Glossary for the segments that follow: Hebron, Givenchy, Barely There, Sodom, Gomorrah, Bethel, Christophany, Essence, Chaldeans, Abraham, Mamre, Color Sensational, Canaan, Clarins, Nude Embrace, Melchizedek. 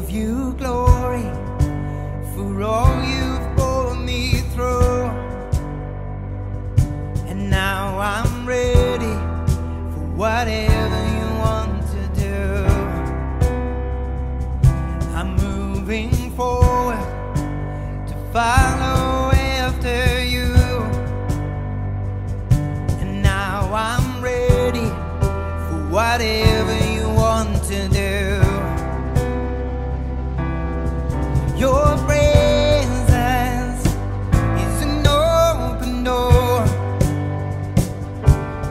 give you glory for all you've brought me through. And now I'm ready for whatever you want to do. I'm moving forward to follow after you. And now I'm ready for whatever you want to do. Your presence is an open door.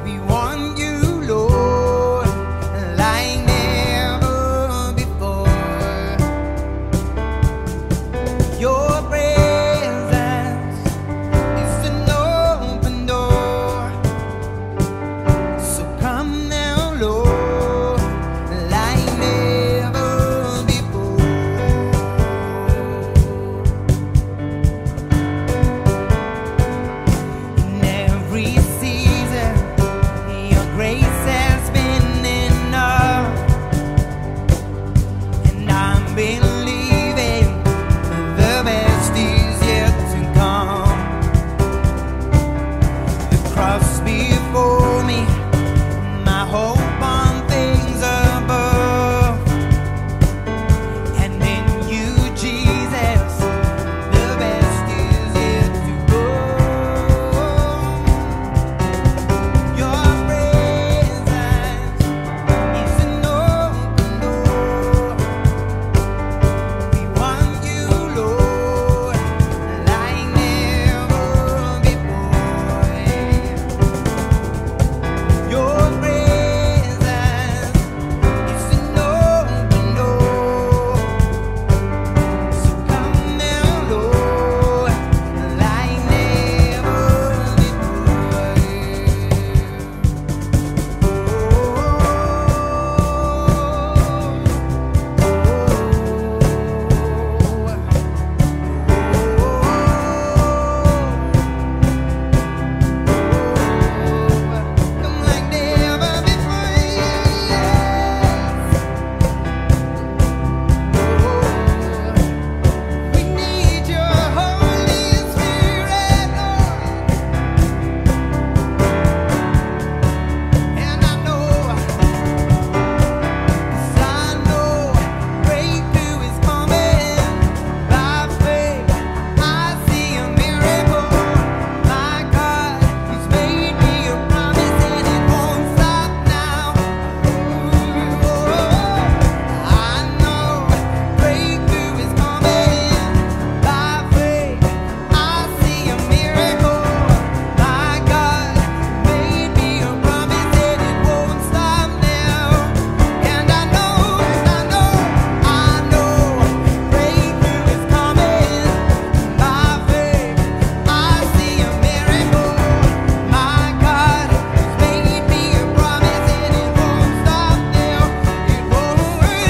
We want you, Lord, like never before. Your presence is an open door. So come now, Lord, like never before.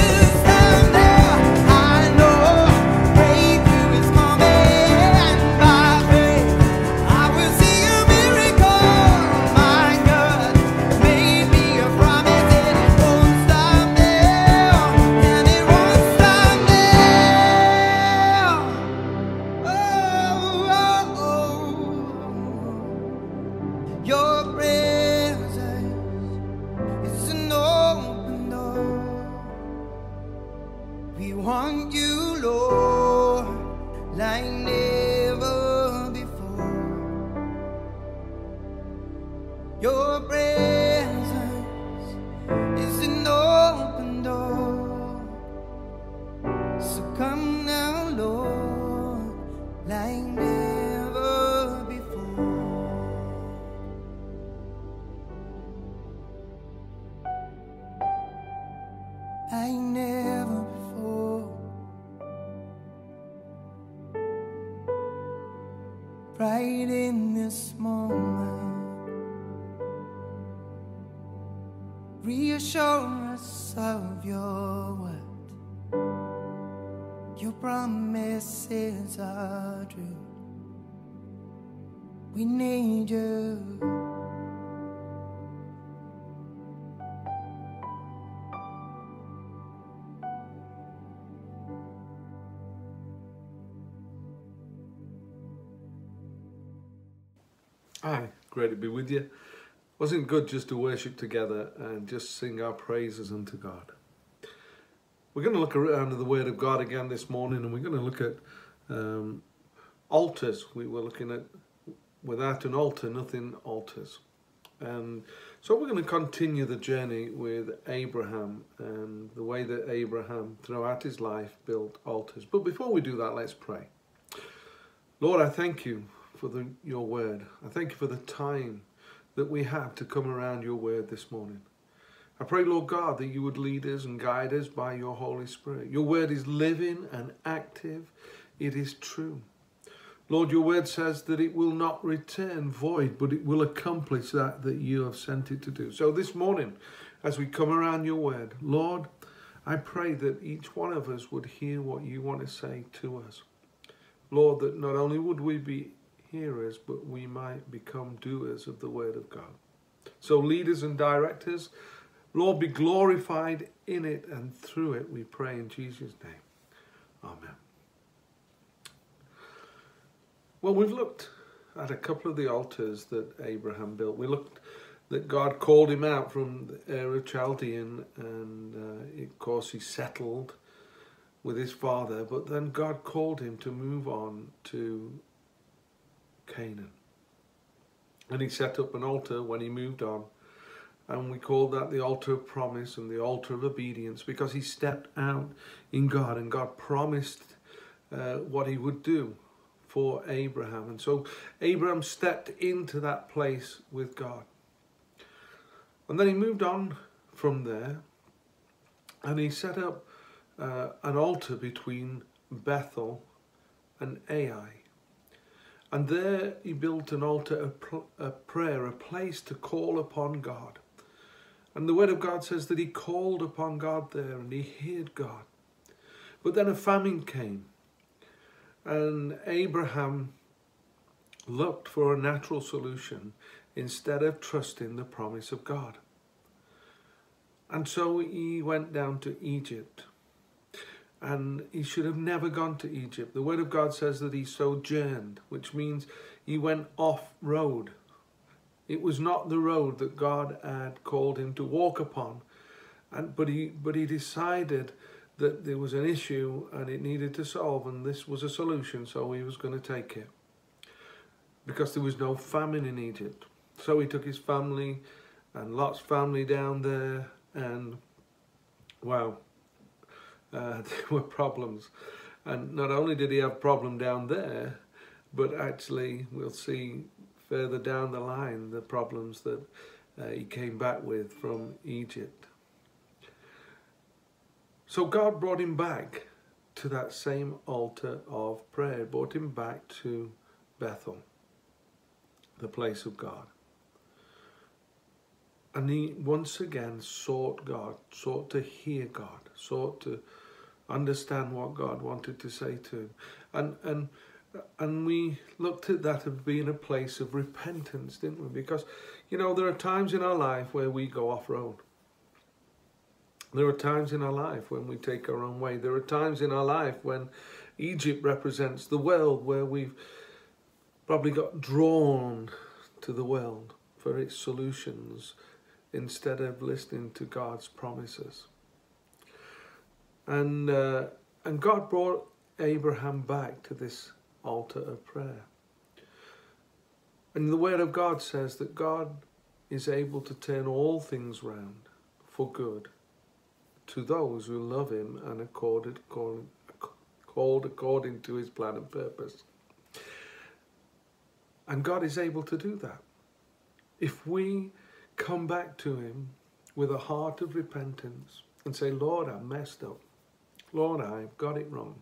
Your presence is an open door. We want you, Lord, like never before. Your presence is an open door. So come now, Lord, like never before. Like never before. Right in this moment, reassure us of your word. Your promises are true. We need you. Hi, great to be with you. Wasn't it good just to worship together and just sing our praises unto God? We're going to look around at the Word of God again this morning, and we're going to look at altars. We were looking at without an altar, nothing altars. And so we're going to continue the journey with Abraham and the way that Abraham throughout his life built altars. But before we do that, let's pray. Lord, I thank you for your word. I thank you for the time that we have to come around your word this morning. I pray, Lord God, that you would lead us and guide us by your Holy Spirit. Your word is living and active. It is true. Lord, your word says that it will not return void, but it will accomplish that you have sent it to do. So this morning, as we come around your word, Lord, I pray that each one of us would hear what you want to say to us. Lord, that not only would we be hearers, but we might become doers of the word of God. So lead us and direct us. Lord, be glorified in it and through it, we pray in Jesus' name. Amen. Well, we've looked at a couple of the altars that Abraham built. We looked that God called him out from the Ur of Chaldean, and of course he settled with his father, but then God called him to move on to Canaan. And he set up an altar when he moved on, and we called that the altar of promise and the altar of obedience, because he stepped out in God, and God promised what he would do for Abraham. And so Abraham stepped into that place with God. And then he moved on from there, and he set up an altar between Bethel and Ai. And there he built an altar of prayer, a place to call upon God. And the Word of God says that he called upon God there, and he heard God. But then a famine came, and Abraham looked for a natural solution instead of trusting the promise of God. And so he went down to Egypt. And he should have never gone to Egypt. The Word of God says that he sojourned, which means he went off road. It was not the road that God had called him to walk upon. But he decided that there was an issue and it needed to solve, and this was a solution, so he was going to take it. Because there was no famine in Egypt. So he took his family and Lot's family down there, and wow, there were problems. And not only did he have a problem down there, but actually we'll see further down the line the problems that he came back with from Egypt. So God brought him back to that same altar of prayer, brought him back to Bethel, the place of God. And he once again sought God, sought to hear God, sought to understand what God wanted to say to him. And we looked at that as being a place of repentance, didn't we? Because, you know, there are times in our life where we go off-road. There are times in our life when we take our own way. There are times in our life when Egypt represents the world, where we've probably got drawn to the world for its solutions instead of listening to God's promises. And God brought Abraham back to this altar of prayer. And the Word of God says that God is able to turn all things round for good to those who love him and called according to his plan and purpose. And God is able to do that. If we come back to him with a heart of repentance and say, Lord, I messed up. Lord, I've got it wrong.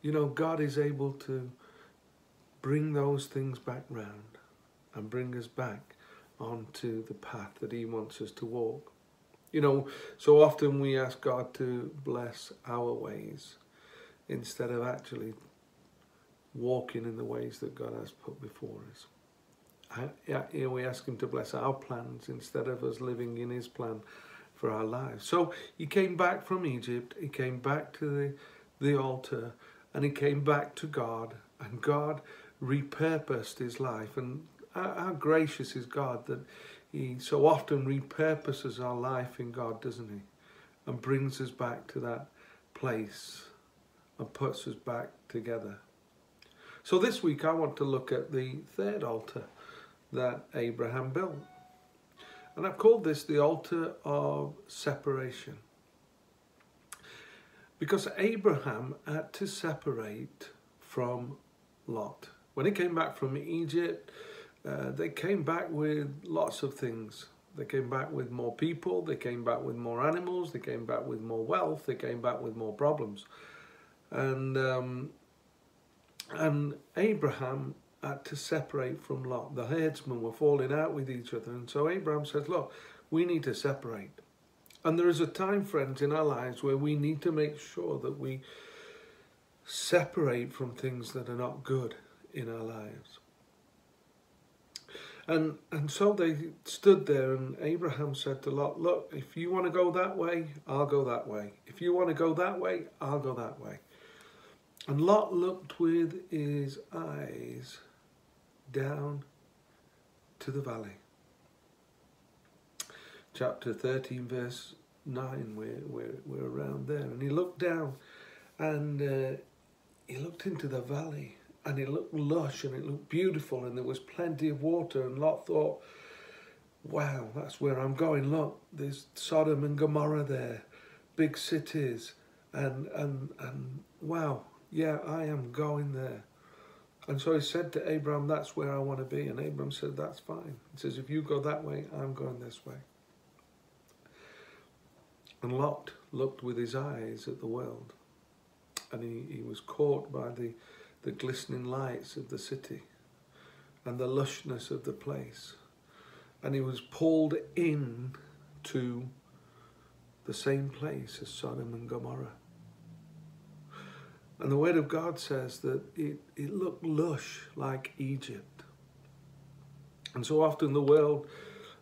You know, God is able to bring those things back round and bring us back onto the path that he wants us to walk. You know, so often we ask God to bless our ways instead of actually walking in the ways that God has put before us. We ask him to bless our plans instead of us living in his plan for our lives. So he came back from Egypt, he came back to the altar, and he came back to God, and God repurposed his life. And How gracious is God that he so often repurposes our life in God, doesn't he? And brings us back to that place and puts us back together. So this week I want to look at the third altar that Abraham built. And I've called this the altar of separation. Because Abraham had to separate from Lot. When he came back from Egypt, they came back with lots of things. They came back with more people, they came back with more animals, they came back with more wealth, they came back with more problems. And Abraham had to separate from Lot. The herdsmen were falling out with each other. And so Abraham says, look, we need to separate. And there is a time, friends, in our lives where we need to make sure that we separate from things that are not good in our lives. And so they stood there, and Abraham said to Lot, look, if you want to go that way, I'll go that way. If you want to go that way, I'll go that way. And Lot looked with his eyes down to the valley. Chapter 13, verse 9, we're around there. And he looked down, and he looked into the valley. And it looked lush and it looked beautiful and there was plenty of water. And Lot thought, wow, that's where I'm going. Look, there's Sodom and Gomorrah there, big cities. And wow, yeah, I am going there. And so he said to Abraham, that's where I want to be. And Abraham said, that's fine. He says, if you go that way, I'm going this way. And Lot looked with his eyes at the world. And he was caught by the glistening lights of the city and the lushness of the place, and he was pulled in to the same place as Sodom and Gomorrah. And the Word of God says that it looked lush like Egypt. And so often the world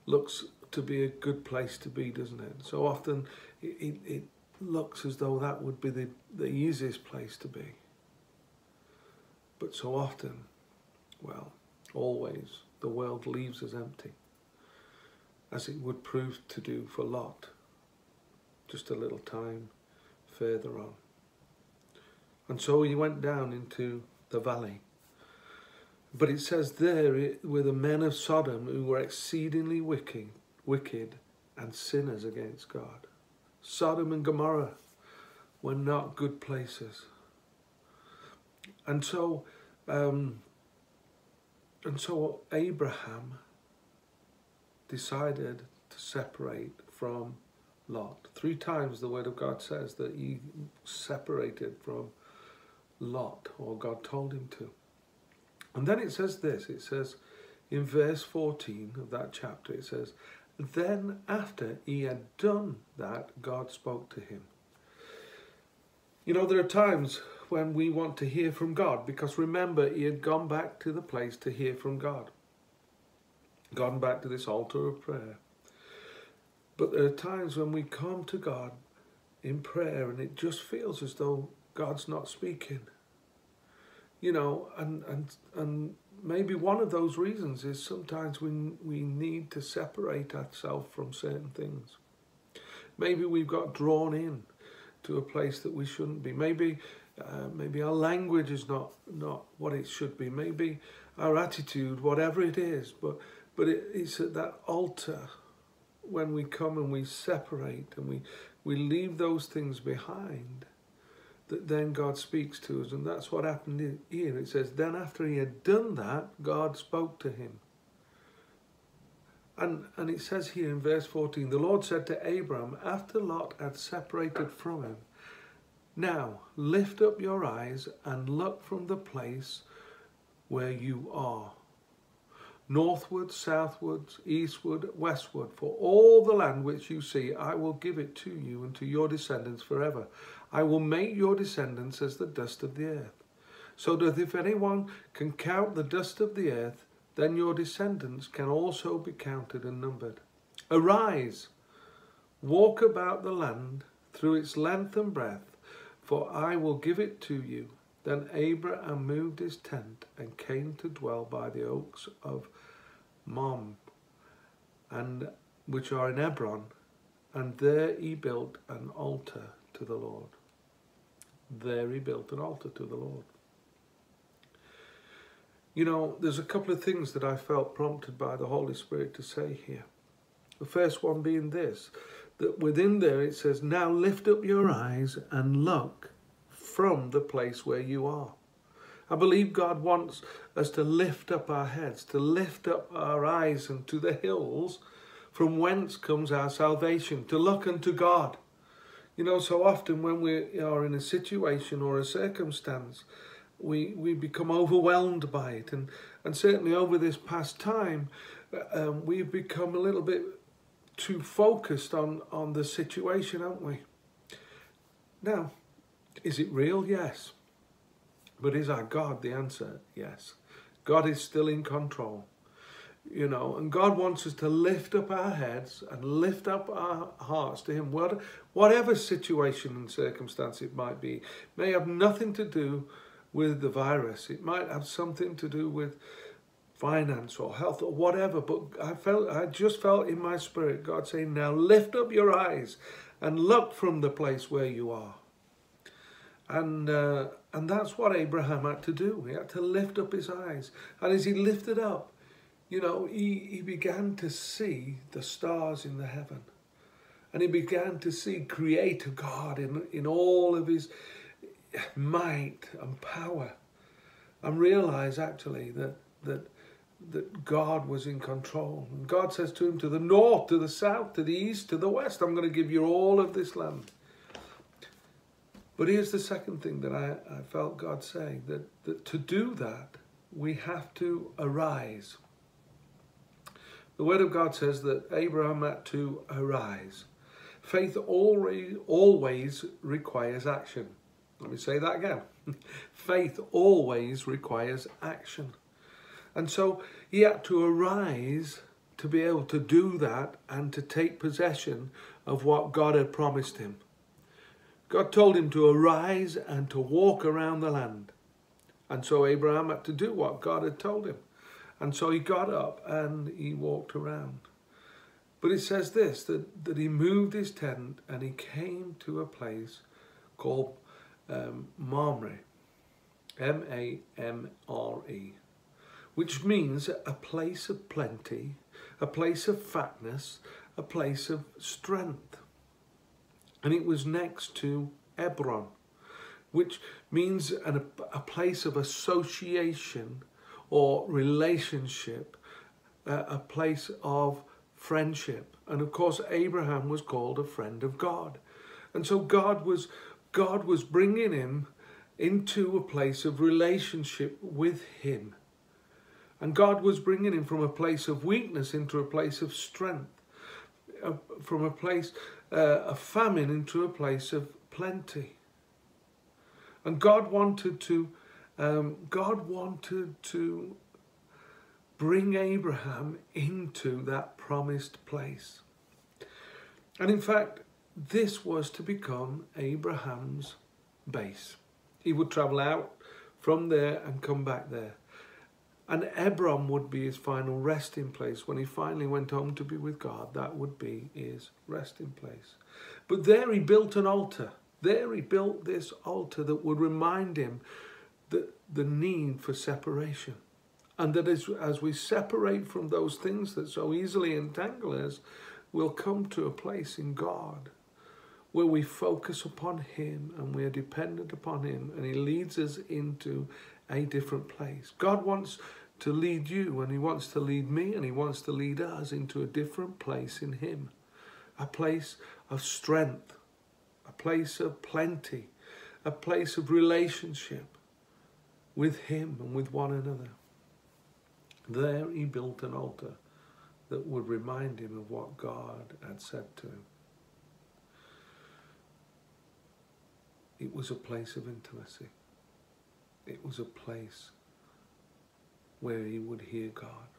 looks to be a good place to be, doesn't it? So often it looks as though that would be the easiest place to be. But so often, well, always, the world leaves us empty, as it would prove to do for Lot, just a little time further on. And so he went down into the valley. But it says there were the men of Sodom who were exceedingly wicked and sinners against God. Sodom and Gomorrah were not good places. And so, Abraham decided to separate from Lot. Three times the Word of God says that he separated from Lot, or God told him to. And then it says this, it says in verse 14 of that chapter, it says, then after he had done that, God spoke to him. You know, there are times when we want to hear from God, because remember, he had gone back to the place to hear from God, gone back to this altar of prayer. But there are times when we come to God in prayer and it just feels as though God's not speaking, you know, and maybe one of those reasons is sometimes we need to separate ourselves from certain things. Maybe we've got drawn in to a place that we shouldn't be. Maybe our language is not what it should be. Maybe our attitude, whatever it is. But it's at that altar when we come and we separate and we leave those things behind, that then God speaks to us. And that's what happened here. It says, then after he had done that, God spoke to him. And it says here in verse 14, the Lord said to Abram, after Lot had separated from him, now lift up your eyes and look from the place where you are, northward, southwards, eastward, westward, for all the land which you see, I will give it to you and to your descendants forever. I will make your descendants as the dust of the earth, so that if anyone can count the dust of the earth, then your descendants can also be counted and numbered. Arise, walk about the land through its length and breadth, for I will give it to you. Then Abraham moved his tent and came to dwell by the oaks of Mamre, and which are in Hebron, and there he built an altar to the Lord. You know, there's a couple of things that I felt prompted by the Holy Spirit to say here. The first one being this, that within there it says, now lift up your eyes and look from the place where you are. I believe God wants us to lift up our heads, to lift up our eyes unto the hills from whence comes our salvation, to look unto God. You know, so often when we are in a situation or a circumstance, we become overwhelmed by it. And certainly over this past time, we've become a little bit too focused on the situation, haven't we? Now, is it real? Yes. But is our God the answer? Yes. God is still in control, you know, and God wants us to lift up our heads and lift up our hearts to him. Whatever situation and circumstance it might be, it may have nothing to do with the virus. It might have something to do with finance or health or whatever. But I just felt in my spirit, God saying, now lift up your eyes and look from the place where you are. And that's what Abraham had to do. He had to lift up his eyes. And as he lifted up, you know, he began to see the stars in the heaven. And he began to see Creator God in all of his might and power. And realize actually that God was in control. And God says to him, to the north, to the south, to the east, to the west, I'm going to give you all of this land. But here's the second thing that I felt God say, that to do that, we have to arise. The Word of God says that Abraham had to arise. Faith always requires action. Let me say that again. Faith always requires action. And so he had to arise to be able to do that and to take possession of what God had promised him. God told him to arise and to walk around the land. And so Abraham had to do what God had told him. And so he got up and he walked around. But it says this, that he moved his tent and he came to a place called Mamre, M-A-M-R-E, which means a place of plenty, a place of fatness, a place of strength. And it was next to Hebron, which means a place of association or relationship, a place of friendship. And of course, Abraham was called a friend of God. And so God was bringing him into a place of relationship with him. And God was bringing him from a place of weakness into a place of strength. From a place of famine into a place of plenty. And God wanted to bring Abraham into that promised place. And in fact, this was to become Abraham's base. He would travel out from there and come back there. And Hebron would be his final resting place. When he finally went home to be with God, that would be his resting place. But there he built an altar. There he built this altar that would remind him that the need for separation. And that as we separate from those things that so easily entangle us, we'll come to a place in God where we focus upon him and we are dependent upon him, and he leads us into a different place. God wants to lead you, and he wants to lead me, and he wants to lead us into a different place in him. A place of strength, a place of plenty, a place of relationship with him and with one another. There he built an altar that would remind him of what God had said to him. It was a place of intimacy. It was a place where he would hear God.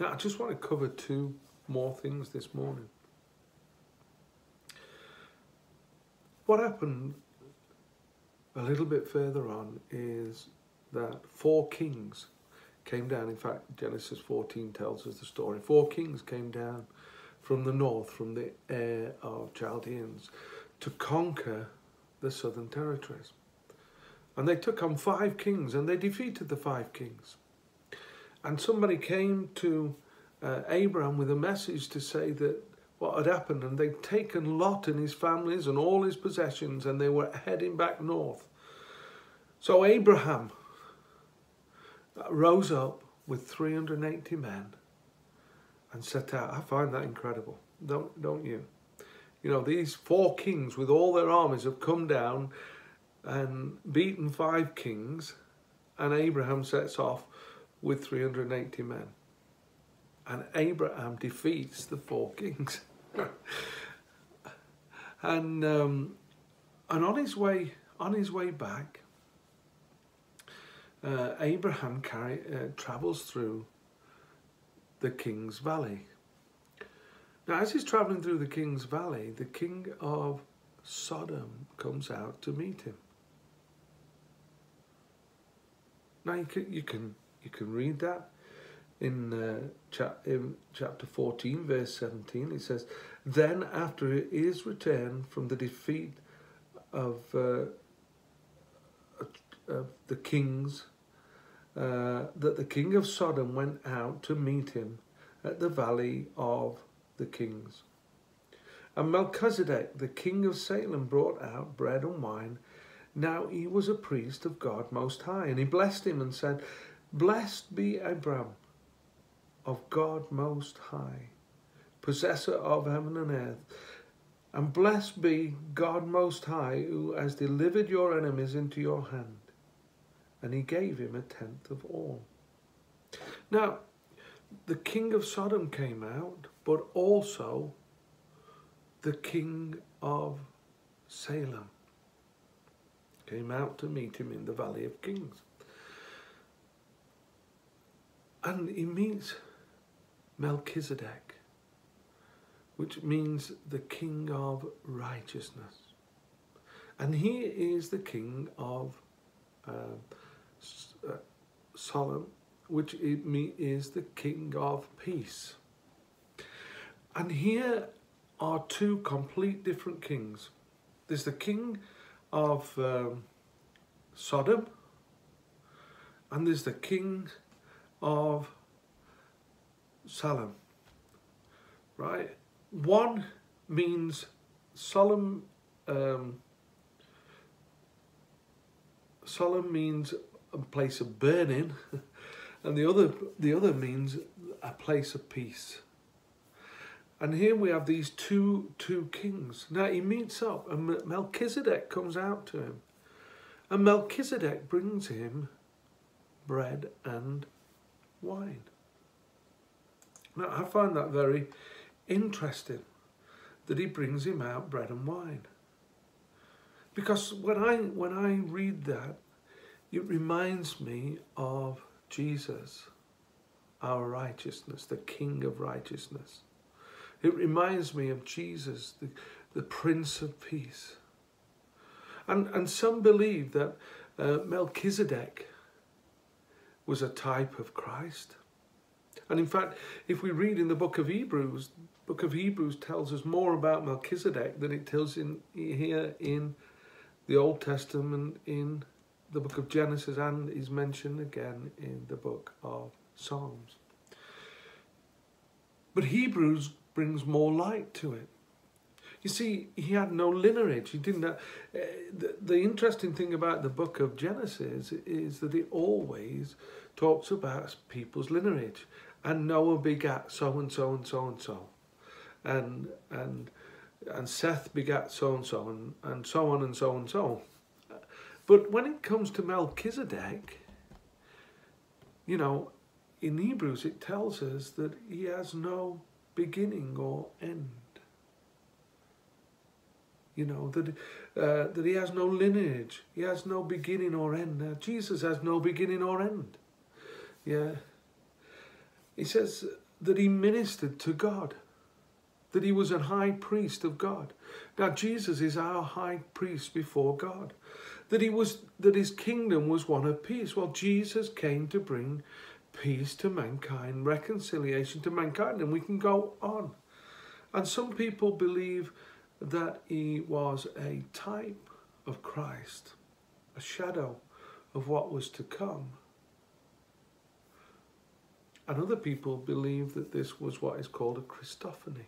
Now, I just want to cover two more things this morning. What happened a little bit further on is that 4 kings came down. In fact, Genesis 14 tells us the story. 4 kings came down from the north, from the air of Chaldeans, to conquer the southern territories. And they took on 5 kings, and they defeated the 5 kings. And somebody came to Abraham with a message to say that what had happened, and they'd taken Lot and his families and all his possessions, and they were heading back north. So Abraham rose up with 380 men and set out. I find that incredible, don't you? You know, these 4 kings with all their armies have come down and beaten 5 kings, and Abraham sets off with 380 men. And Abraham defeats the 4 kings. And on his way back, Abraham travels through the King's Valley. Now, as he's traveling through the King's Valley, the king of Sodom comes out to meet him. Now, you can read that in chapter 14, verse 17. It says, "Then after his return from the defeat of the kings, that the king of Sodom went out to meet him at the valley of the kings. And Melchizedek, the king of Salem, brought out bread and wine. Now he was a priest of God Most High, and he blessed him and said, 'Blessed be Abraham of God Most High, possessor of heaven and earth, and blessed be God Most High, who has delivered your enemies into your hand.' And he gave him a tenth of all." Now, the king of Sodom came out, but also the king of Salem came out to meet him in the Valley of Kings. And he meets Melchizedek, which means the king of righteousness. And he is the king of Solomon, which is the king of peace. And here are 2 complete different kings. There's the king of Sodom, and there's the king of Salem, right? One means Solomon. Solomon means a place of burning, and the other means a place of peace. And here we have these two kings. Now he meets up, and Melchizedek comes out to him, and Melchizedek brings him bread and wine. Now I find that very interesting, that he brings him out bread and wine. Because when I read that, it reminds me of Jesus, our righteousness, the King of righteousness. It reminds me of Jesus, the Prince of Peace. And some believe that Melchizedek was a type of Christ. And in fact, if we read in the book of Hebrews tells us more about Melchizedek than it tells in here in the Old Testament, in the book of Genesis, and is mentioned again in the book of Psalms. But Hebrews brings more light to it. You see, he had no lineage. He didn't have, the interesting thing about the book of Genesis is that it always talks about people's lineage. And Noah begat so and so and so and so, and Seth begat so and so, and so on and so and so. But when it comes to Melchizedek, you know, in Hebrews it tells us that he has no beginning or end. You know, that he has no lineage, he has no beginning or end. Now, Jesus has no beginning or end. Yeah. He says that he ministered to God, that he was a high priest of God. Now Jesus is our high priest before God, that his kingdom was one of peace. Well, Jesus came to bring peace to mankind, reconciliation to mankind, and we can go on. And some people believe that he was a type of Christ, a shadow of what was to come. And other people believe that this was what is called a Christophany,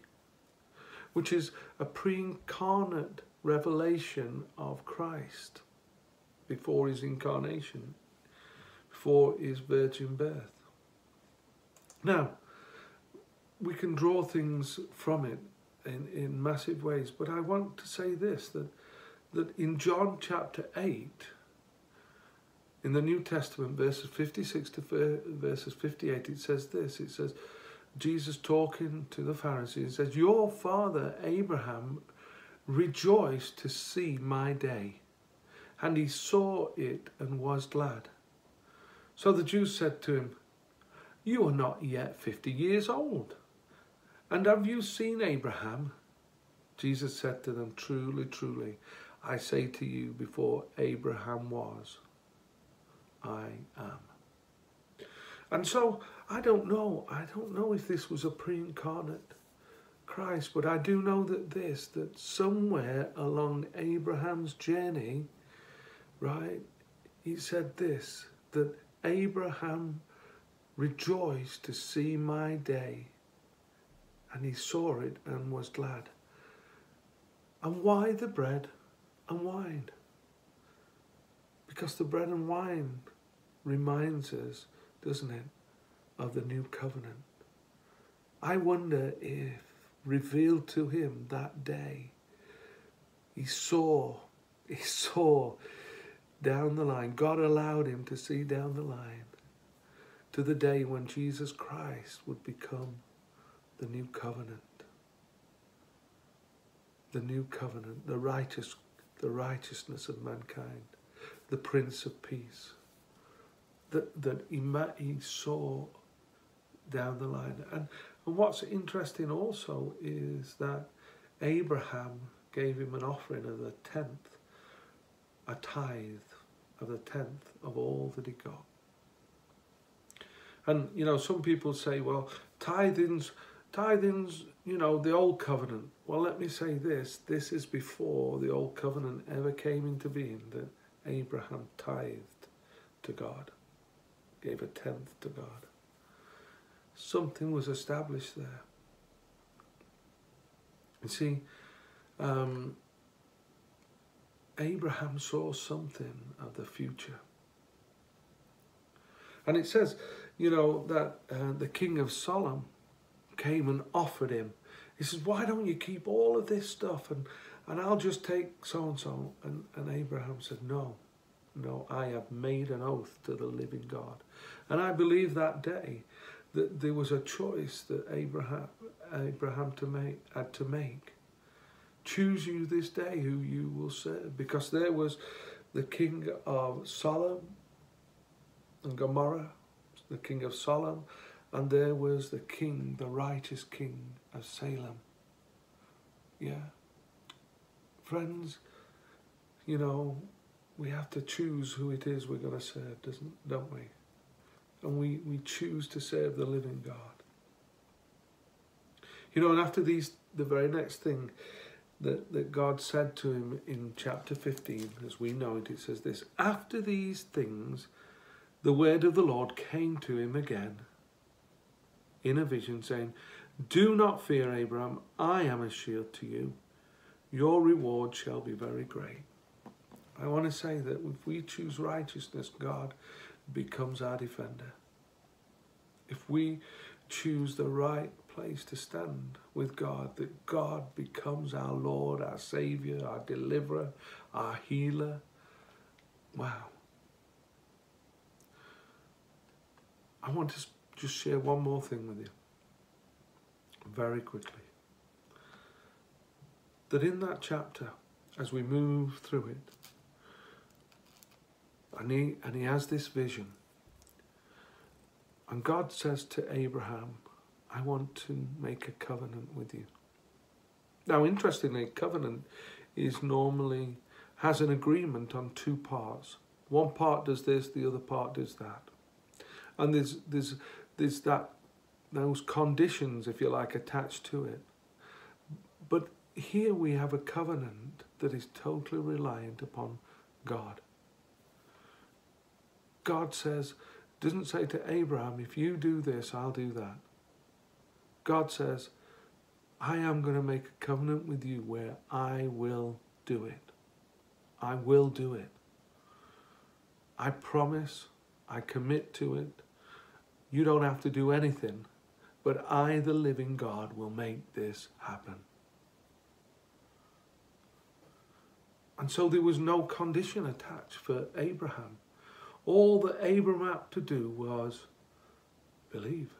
which is a pre-incarnate revelation of Christ before his incarnation, before his virgin birth. Now, we can draw things from it in massive ways, but I want to say this, that in John chapter 8, in the New Testament, verses 56 to verses 58, it says this, it says, Jesus talking to the Pharisees, says, "Your father Abraham rejoiced to see my day, and he saw it and was glad. So the Jews said to him, 'You are not yet 50 years old, and have you seen Abraham?' Jesus said to them, 'Truly, truly, I say to you, before Abraham was, I am.'" And so, I don't know if this was a pre-incarnate Christ, but I do know that that somewhere along Abraham's journey, right, he said this, that Abraham rejoiced to see my day, and he saw it and was glad. And why the bread and wine? Because the bread and wine reminds us, doesn't it, of the new covenant. I wonder if, revealed to him that day, he saw down the line. God allowed him to see down the line to the day when Jesus Christ would become the new covenant. The new covenant, the righteousness of mankind, the Prince of Peace, that he saw down the line. And what's interesting also is that Abraham gave him an offering of the tenth, a tithe of the tenth of all that he got. And, you know, some people say, well, tithing's, you know, the old covenant. Well, let me say this, this is before the old covenant ever came into being, that Abraham tithed to God, gave a tenth to God. Something was established there. You see, Abraham saw something of the future. And it says, you know, that the king of Sodom came and offered him. He says, "Why don't you keep all of this stuff and I'll just take so-and-so." And Abraham said, no, I have made an oath to the living God. And I believe that day that there was a choice that Abraham had to make. Choose you this day who you will serve. Because there was the king of Sodom and Gomorrah, the king of Sodom, and there was the king, the righteous king of Salem. Yeah. Friends, you know, we have to choose who it is we're going to serve, don't we? And we choose to serve the living God. You know, and after these, the very next thing that God said to him in chapter 15, as we know it, it says this, "After these things, the word of the Lord came to him again in a vision, saying, 'Do not fear, Abraham, I am a shield to you. Your reward shall be very great.'" I want to say that if we choose righteousness, God becomes our defender. If we choose the right place to stand with God, that God becomes our Lord, our Saviour, our Deliverer, our Healer. Wow. I want to just share one more thing with you, very quickly. That in that chapter, as we move through it, and he has this vision. And God says to Abraham, "I want to make a covenant with you." Now, interestingly, covenant is normally, has an agreement on two parts. One part does this, the other part does that. and there's that, those conditions, if you like, attached to it. But here we have a covenant that is totally reliant upon God. God says, doesn't say to Abraham, if you do this, I'll do that. God says, I am going to make a covenant with you where I will do it. I will do it. I promise, I commit to it. You don't have to do anything, but I, the living God, will make this happen. And so there was no condition attached for Abraham. All that Abraham had to do was believe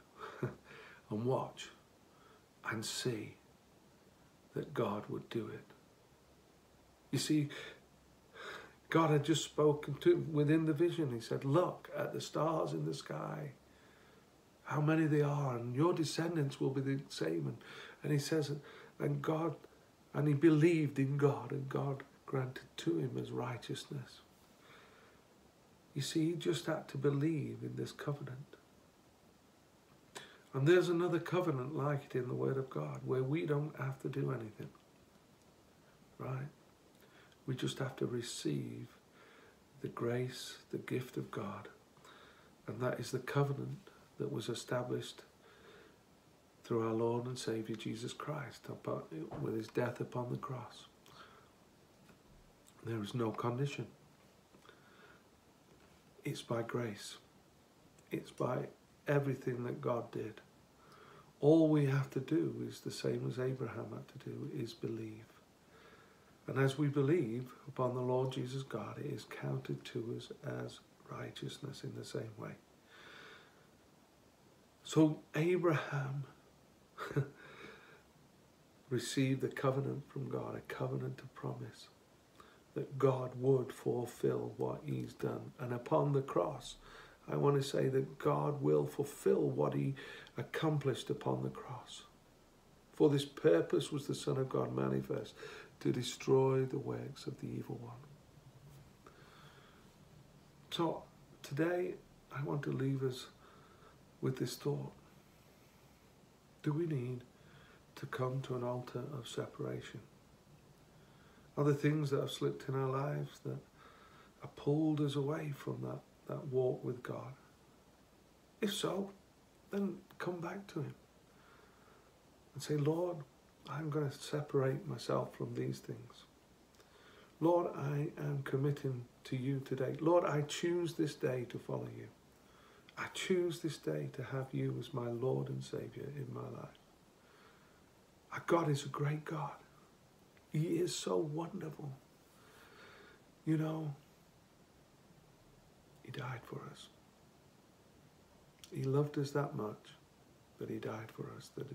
and watch and see that God would do it. You see, God had just spoken to him within the vision. He said, look at the stars in the sky, how many they are, and your descendants will be the same. And he says, and he believed in God, and God granted to him as righteousness. You see, he just had to believe in this covenant. And there's another covenant like it in the Word of God, where we don't have to do anything, right? We just have to receive the grace, the gift of God. And that is the covenant that was established through our Lord and Saviour Jesus Christ with his death upon the cross. There is no condition. It's by grace. It's by everything that God did. All we have to do is the same as Abraham had to do, is believe. And as we believe upon the Lord Jesus God, it is counted to us as righteousness in the same way. So Abraham received the covenant from God, a covenant of promise, that God would fulfill what he's done. And upon the cross, I want to say that God will fulfill what he accomplished upon the cross. For this purpose was the Son of God manifest, to destroy the works of the evil one. So today, I want to leave us with this thought. Do we need to come to an altar of separation? Are there things that have slipped in our lives that have pulled us away from that walk with God? If so, then come back to him and say, Lord, I'm going to separate myself from these things. Lord, I am committing to you today. Lord, I choose this day to follow you. I choose this day to have you as my Lord and Saviour in my life. Our God is a great God. He is so wonderful. You know, he died for us. He loved us that much that he died for us, that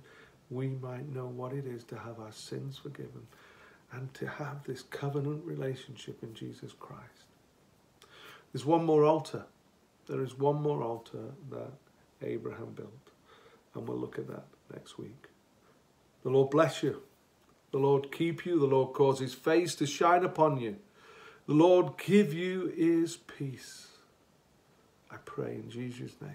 we might know what it is to have our sins forgiven and to have this covenant relationship in Jesus Christ. There's one more altar. There is one more altar that Abraham built, and we'll look at that next week. The Lord bless you. The Lord keep you. The Lord cause his face to shine upon you. The Lord give you his peace. I pray in Jesus' name.